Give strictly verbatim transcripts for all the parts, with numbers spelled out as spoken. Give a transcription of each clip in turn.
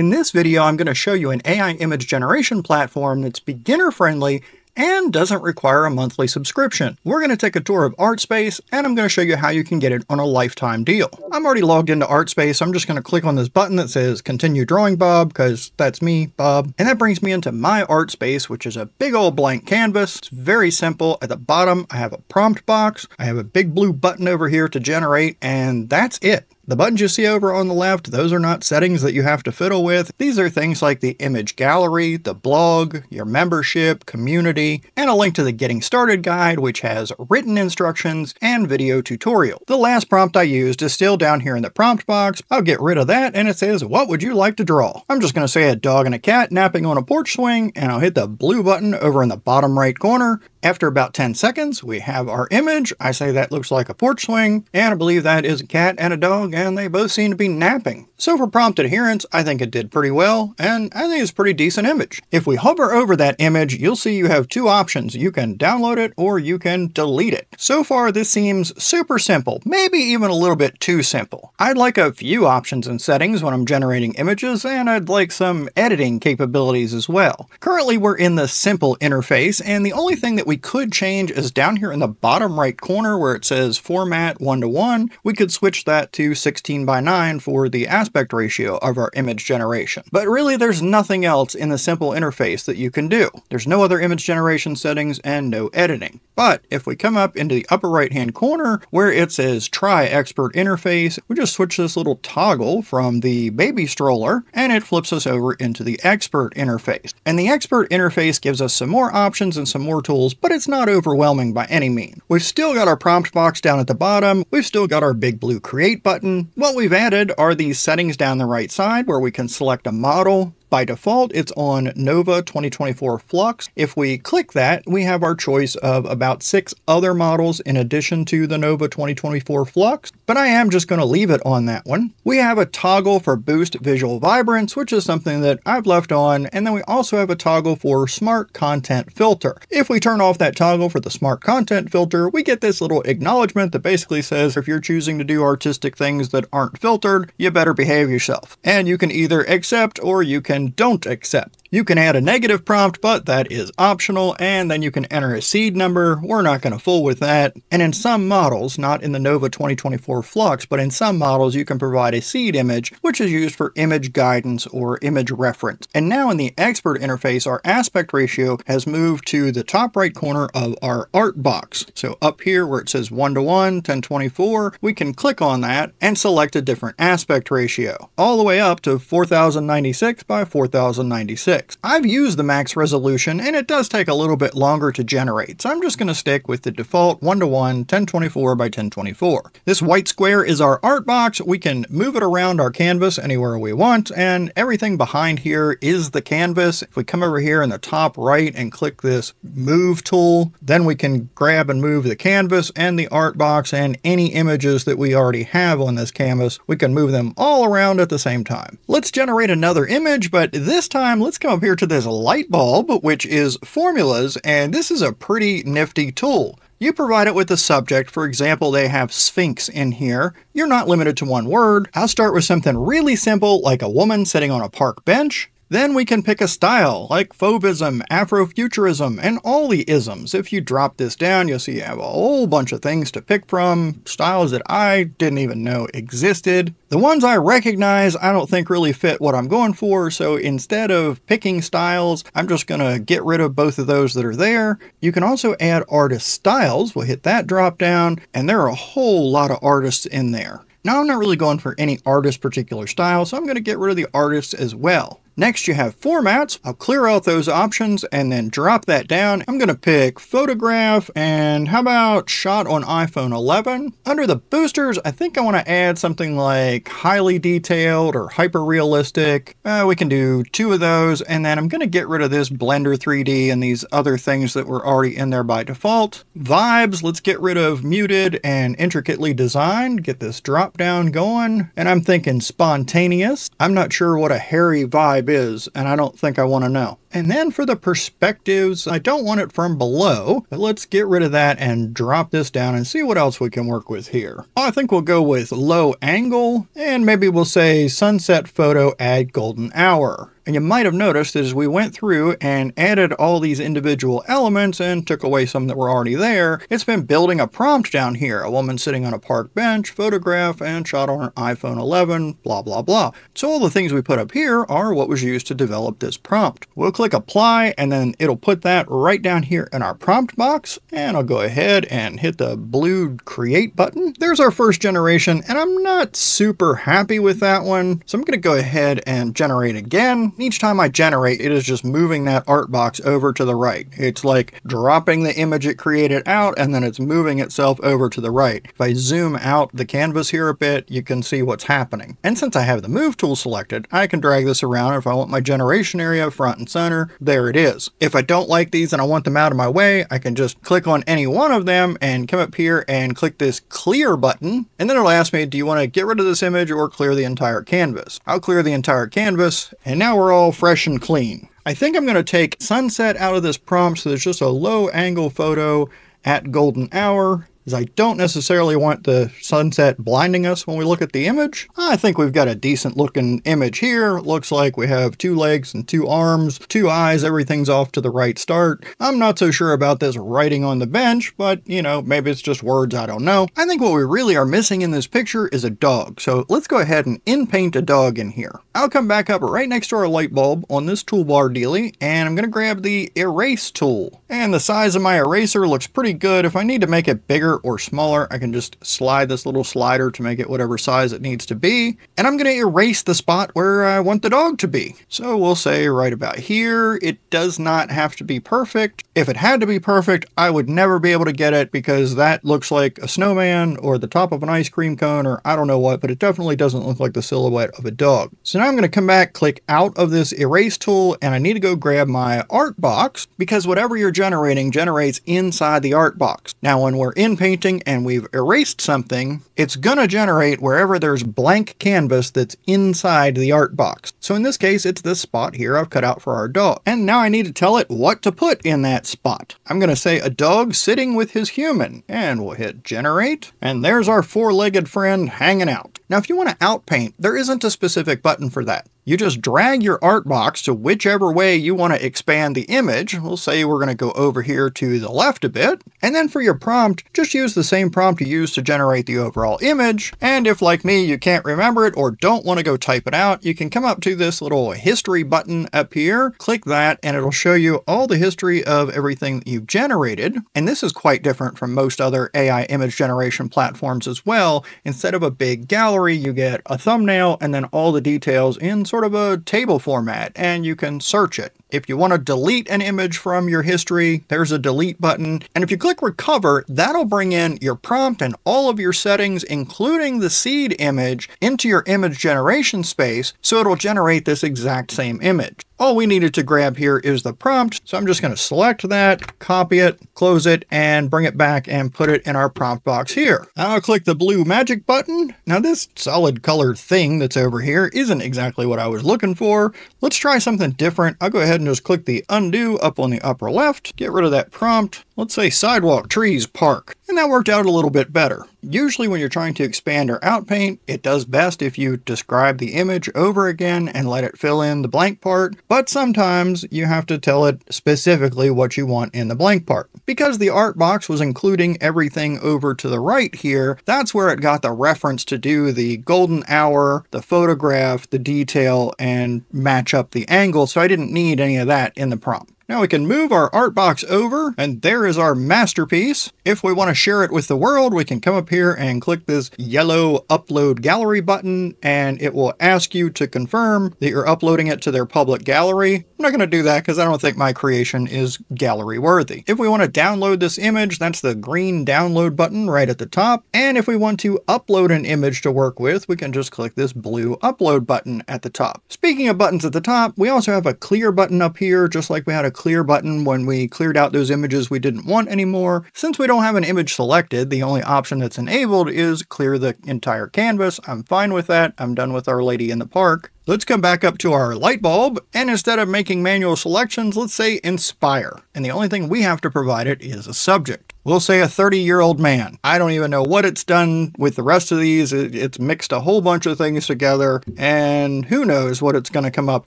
In this video, I'm going to show you an A I image generation platform that's beginner-friendly and doesn't require a monthly subscription. We're going to take a tour of ArtSpace, and I'm going to show you how you can get it on a lifetime deal. I'm already logged into ArtSpace. I'm just going to click on this button that says Continue Drawing Bob, because that's me, Bob. And that brings me into my ArtSpace, which is a big old blank canvas. It's very simple. At the bottom, I have a prompt box. I have a big blue button over here to generate, and that's it. The buttons you see over on the left, those are not settings that you have to fiddle with. These are things like the image gallery, the blog, your membership, community, and a link to the Getting Started guide, which has written instructions and video tutorial. The last prompt I used is still down here in the prompt box. I'll get rid of that, and it says, what would you like to draw? I'm just going to say a dog and a cat napping on a porch swing, and I'll hit the blue button over in the bottom right corner. After about ten seconds, we have our image. I say that looks like a porch swing, and I believe that is a cat and a dog, and they both seem to be napping. So for prompt adherence, I think it did pretty well, and I think it's a pretty decent image. If we hover over that image, you'll see you have two options. You can download it, or you can delete it. So far, this seems super simple, maybe even a little bit too simple. I'd like a few options and settings when I'm generating images, and I'd like some editing capabilities as well. Currently, we're in the simple interface, and the only thing that we could change is down here in the bottom right corner where it says format one to one. We could switch that to sixteen by nine for the aspect ratio of our image generation. But really, there's nothing else in the simple interface that you can do. There's no other image generation settings and no editing. But if we come up into the upper right hand corner where it says try expert interface, we just switch this little toggle from the baby stroller and it flips us over into the expert interface. And the expert interface gives us some more options and some more tools, but it's not overwhelming by any means. We've still got our prompt box down at the bottom. We've still got our big blue create button. What we've added are these settings down the right side where we can select a model. By default, it's on Nova twenty twenty-four Flux. If we click that, we have our choice of about six other models in addition to the Nova twenty twenty-four Flux, but I am just going to leave it on that one. We have a toggle for Boost Visual Vibrance, which is something that I've left on, and then we also have a toggle for Smart Content Filter. If we turn off that toggle for the Smart Content Filter, we get this little acknowledgement that basically says if you're choosing to do artistic things that aren't filtered, you better behave yourself. And you can either accept or you can and don't accept. You can add a negative prompt, but that is optional, and then you can enter a seed number. We're not going to fool with that. And in some models, not in the Nova twenty twenty-four Flux, but in some models you can provide a seed image, which is used for image guidance or image reference. And now in the expert interface, our aspect ratio has moved to the top right corner of our art box. So up here where it says one to one, ten twenty-four, we can click on that and select a different aspect ratio, all the way up to four thousand ninety-six by four thousand ninety-six. I've used the max resolution and it does take a little bit longer to generate, so I'm just going to stick with the default one to one, ten twenty-four by ten twenty-four. This white square is our art box. We can move it around our canvas anywhere we want, and everything behind here is the canvas. If we come over here in the top right and click this move tool, then we can grab and move the canvas and the art box and any images that we already have on this canvas. We can move them all around at the same time. Let's generate another image, but this time let's go up here to this light bulb, which is formulas, and this is a pretty nifty tool. You provide it with a subject. For example, they have Sphinx in here. You're not limited to one word. I'll start with something really simple, like a woman sitting on a park bench. Then we can pick a style like Fauvism, Afrofuturism, and all the isms. If you drop this down, you'll see you have a whole bunch of things to pick from, styles that I didn't even know existed. The ones I recognize, I don't think really fit what I'm going for, so instead of picking styles, I'm just gonna get rid of both of those that are there. You can also add artist styles. We'll hit that drop down, and there are a whole lot of artists in there. Now, I'm not really going for any artist particular style, so I'm gonna get rid of the artists as well. Next, you have formats. I'll clear out those options and then drop that down. I'm going to pick photograph, and how about shot on iPhone eleven? Under the boosters, I think I want to add something like highly detailed or hyper realistic. Uh, we can do two of those, and then I'm going to get rid of this Blender three D and these other things that were already in there by default. Vibes, let's get rid of muted and intricately designed. Get this drop down going, and I'm thinking spontaneous. I'm not sure what a hairy vibe is, and I don't think I want to know. And then for the perspectives, I don't want it from below, but let's get rid of that and drop this down and see what else we can work with here. I think we'll go with low angle, and maybe we'll say sunset photo add golden hour. And you might have noticed that as we went through and added all these individual elements and took away some that were already there, it's been building a prompt down here. A woman sitting on a park bench, photograph, and shot on an iPhone eleven, blah, blah, blah. So all the things we put up here are what was used to develop this prompt. We'll click apply, and then it'll put that right down here in our prompt box. And I'll go ahead and hit the blue create button. There's our first generation, and I'm not super happy with that one. So I'm going to go ahead and generate again. Each time I generate, it is just moving that art box over to the right. It's like dropping the image it created out, and then it's moving itself over to the right. If I zoom out the canvas here a bit, you can see what's happening. And since I have the move tool selected, I can drag this around. If I want my generation area front and center, there it is. If I don't like these and I want them out of my way, I can just click on any one of them and come up here and click this clear button. And then it'll ask me, do you want to get rid of this image or clear the entire canvas? I'll clear the entire canvas, and now we're all fresh and clean. I think I'm going to take sunset out of this prompt, so there's just a low angle photo at golden hour, as I don't necessarily want the sunset blinding us when we look at the image. I think we've got a decent looking image here. Looks like we have two legs and two arms, two eyes, everything's off to the right start. I'm not so sure about this writing on the bench, but you know, maybe it's just words, I don't know. I think what we really are missing in this picture is a dog. So let's go ahead and inpaint a dog in here. I'll come back up right next to our light bulb on this toolbar dealy, and I'm gonna grab the erase tool. And the size of my eraser looks pretty good. If I need to make it bigger or smaller, I can just slide this little slider to make it whatever size it needs to be. And I'm going to erase the spot where I want the dog to be. So we'll say right about here. It does not have to be perfect. If it had to be perfect, I would never be able to get it, because that looks like a snowman or the top of an ice cream cone or I don't know what, but it definitely doesn't look like the silhouette of a dog. So now I'm going to come back, click out of this erase tool, and I need to go grab my art box, because whatever you're generating generates inside the art box. Now when we're in painting and we've erased something, it's gonna generate wherever there's blank canvas that's inside the art box. So in this case, it's this spot here I've cut out for our dog. And now I need to tell it what to put in that spot. I'm gonna say a dog sitting with his human, and we'll hit generate. And there's our four-legged friend hanging out. Now, if you wanna outpaint, there isn't a specific button for that. You just drag your art box to whichever way you want to expand the image. We'll say we're going to go over here to the left a bit. And then for your prompt, just use the same prompt you used to generate the overall image. And if, like me, you can't remember it or don't want to go type it out, you can come up to this little history button up here, click that, and it'll show you all the history of everything that you've generated. And this is quite different from most other A I image generation platforms as well. Instead of a big gallery, you get a thumbnail and then all the details in sort of a table format, and you can search it. If you want to delete an image from your history, there's a delete button. And if you click recover, that'll bring in your prompt and all of your settings, including the seed image, into your image generation space, so it'll generate this exact same image. All we needed to grab here is the prompt. So I'm just going to select that, copy it, close it, and bring it back and put it in our prompt box here. I'll click the blue magic button. Now this solid colored thing that's over here isn't exactly what I was looking for. Let's try something different. I'll go ahead and just click the undo up on the upper left, get rid of that prompt. Let's say sidewalk, trees, park. And that worked out a little bit better. Usually when you're trying to expand or outpaint, it does best if you describe the image over again and let it fill in the blank part. But sometimes you have to tell it specifically what you want in the blank part. Because the art box was including everything over to the right here, that's where it got the reference to do the golden hour, the photograph, the detail, and match up the angle. So I didn't need any of that in the prompt. Now we can move our art box over, and there is our masterpiece. If we want to share it with the world, we can come up here and click this yellow upload gallery button, and it will ask you to confirm that you're uploading it to their public gallery. I'm not going to do that because I don't think my creation is gallery worthy. If we want to download this image, that's the green download button right at the top. And if we want to upload an image to work with, we can just click this blue upload button at the top. Speaking of buttons at the top, we also have a clear button up here, just like we had a clear button when we cleared out those images we didn't want anymore. Since we don't have an image selected, the only option that's enabled is clear the entire canvas. I'm fine with that. I'm done with Our Lady in the Park. Let's come back up to our light bulb, and instead of making manual selections, let's say inspire. And the only thing we have to provide it is a subject. We'll say a thirty-year-old man. I don't even know what it's done with the rest of these. It's mixed a whole bunch of things together, and who knows what it's going to come up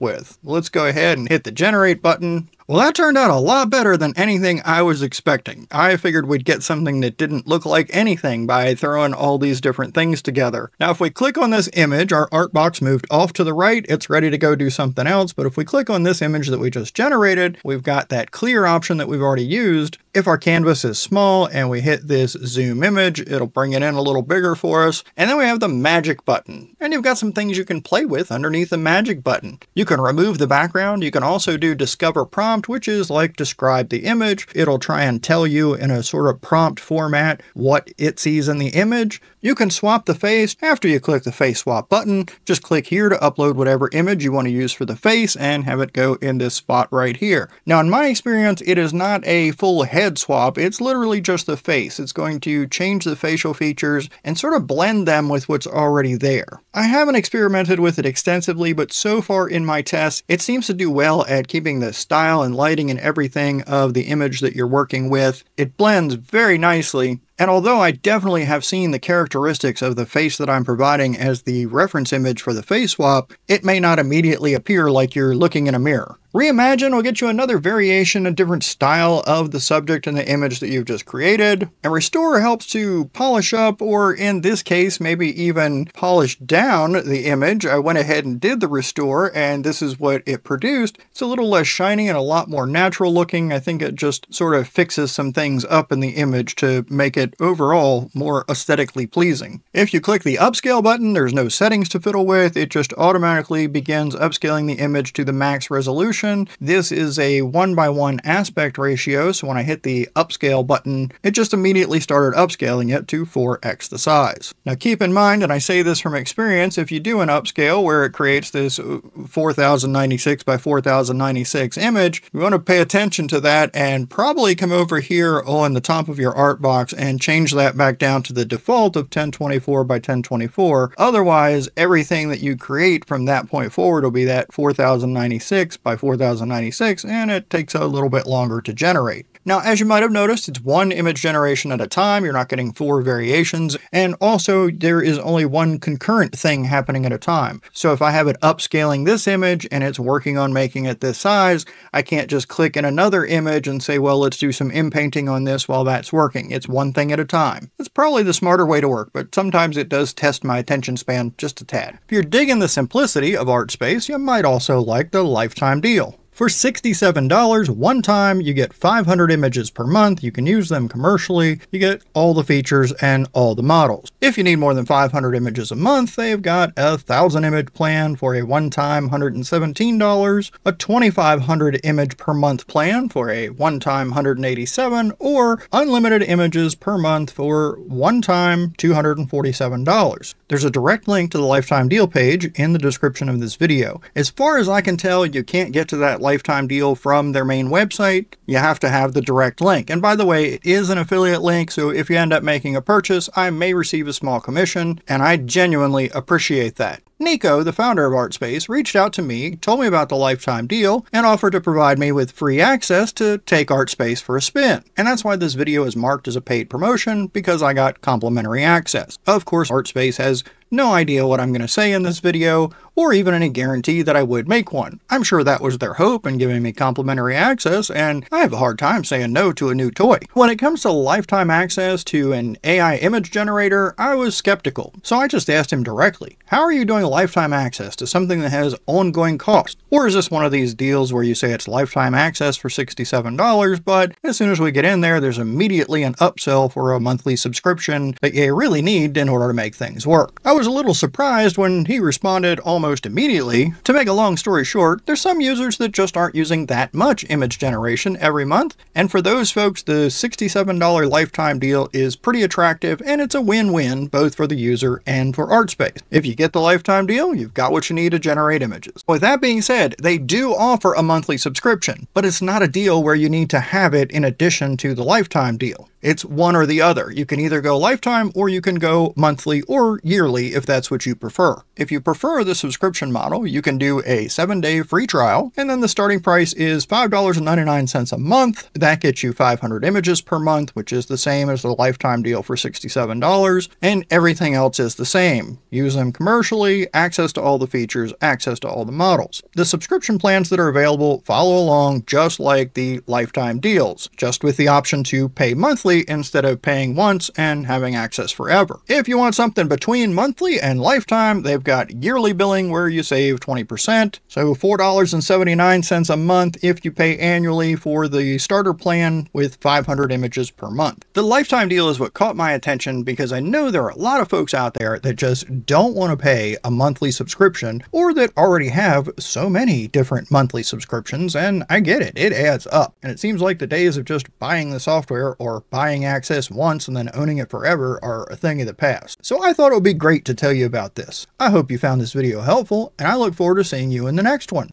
with. Let's go ahead and hit the generate button. Well, that turned out a lot better than anything I was expecting. I figured we'd get something that didn't look like anything by throwing all these different things together. Now, if we click on this image, our art box moved off to the right. It's ready to go do something else. But if we click on this image that we just generated, we've got that clear option that we've already used. If our canvas is small and we hit this zoom image, it'll bring it in a little bigger for us. And then we have the magic button. And you've got some things you can play with underneath the magic button. You can remove the background. You can also do discover prompt, which is like describe the image. It'll try and tell you in a sort of prompt format what it sees in the image. You can swap the face. After you click the face swap button, just click here to upload whatever image you want to use for the face and have it go in this spot right here. Now, in my experience, it is not a full head swap. It's literally just the face. It's going to change the facial features and sort of blend them with what's already there. I haven't experimented with it extensively, but so far in my tests, it seems to do well at keeping the style and lighting and everything of the image that you're working with. It blends very nicely. And although I definitely have seen the characteristics of the face that I'm providing as the reference image for the face swap, it may not immediately appear like you're looking in a mirror. Reimagine will get you another variation, a different style of the subject and the image that you've just created. And Restore helps to polish up, or in this case, maybe even polish down the image. I went ahead and did the restore, and this is what it produced. It's a little less shiny and a lot more natural looking. I think it just sort of fixes some things up in the image to make it overall more aesthetically pleasing. If you click the upscale button, there's no settings to fiddle with. It just automatically begins upscaling the image to the max resolution. This is a one by one aspect ratio, so when I hit the upscale button, it just immediately started upscaling it to four X the size. Now keep in mind, and I say this from experience, if you do an upscale where it creates this four thousand ninety-six by four thousand ninety-six image, you want to pay attention to that and probably come over here on the top of your art box and change that back down to the default of ten twenty-four by ten twenty-four. Otherwise, everything that you create from that point forward will be that four thousand ninety-six by four thousand ninety-six, and it takes a little bit longer to generate. Now, as you might have noticed, it's one image generation at a time. You're not getting four variations. And also, there is only one concurrent thing happening at a time. So if I have it upscaling this image and it's working on making it this size, I can't just click in another image and say, well, let's do some inpainting on this while that's working. It's one thing at a time. It's probably the smarter way to work, but sometimes it does test my attention span just a tad. If you're digging the simplicity of ArtSpace, you might also like the lifetime deal. For sixty-seven dollars one time, you get five hundred images per month. You can use them commercially. You get all the features and all the models. If you need more than five hundred images a month, they've got a one thousand image plan for a one-time one hundred seventeen dollars, a twenty-five hundred image per month plan for a one-time one hundred eighty-seven dollars, or unlimited images per month for one-time two hundred forty-seven dollars. There's a direct link to the lifetime deal page in the description of this video. As far as I can tell, you can't get to that lifetime deal from their main website. You have to have the direct link. And by the way, it is an affiliate link, so if you end up making a purchase, I may receive a small commission, and I genuinely appreciate that. Nico, the founder of ArtSpace, reached out to me, told me about the lifetime deal, and offered to provide me with free access to take ArtSpace for a spin. And that's why this video is marked as a paid promotion, because I got complimentary access. Of course, ArtSpace has no idea what I'm going to say in this video, or even any guarantee that I would make one. I'm sure that was their hope in giving me complimentary access, and I have a hard time saying no to a new toy. When it comes to lifetime access to an A I image generator, I was skeptical. So I just asked him directly, how are you doing lifetime access to something that has ongoing cost? Or is this one of these deals where you say it's lifetime access for sixty-seven dollars, but as soon as we get in there, there's immediately an upsell for a monthly subscription that you really need in order to make things work? I was I was a little surprised when he responded almost almost immediately. To make a long story short, there's some users that just aren't using that much image generation every month, and for those folks, the sixty-seven dollar lifetime deal is pretty attractive, and it's a win-win both for the user and for ArtSpace. If you get the lifetime deal, you've got what you need to generate images. With that being said, they do offer a monthly subscription, but it's not a deal where you need to have it in addition to the lifetime deal. It's one or the other. You can either go lifetime or you can go monthly or yearly if that's what you prefer. If you prefer the subscription model, you can do a seven day free trial, and then the starting price is five ninety-nine a month. That gets you five hundred images per month, which is the same as the lifetime deal for sixty-seven dollars, and everything else is the same. Use them commercially, access to all the features, access to all the models. The subscription plans that are available follow along just like the lifetime deals, just with the option to pay monthly instead of paying once and having access forever. If you want something between monthly and lifetime, they've got yearly billing where you save twenty percent. So four seventy-nine a month if you pay annually for the starter plan with five hundred images per month. The lifetime deal is what caught my attention because I know there are a lot of folks out there that just don't want to pay a monthly subscription or that already have so many different monthly subscriptions, and I get it. It adds up. And it seems like the days of just buying the software or buying Buying access once and then owning it forever are a thing of the past. So I thought it would be great to tell you about this. I hope you found this video helpful, and I look forward to seeing you in the next one.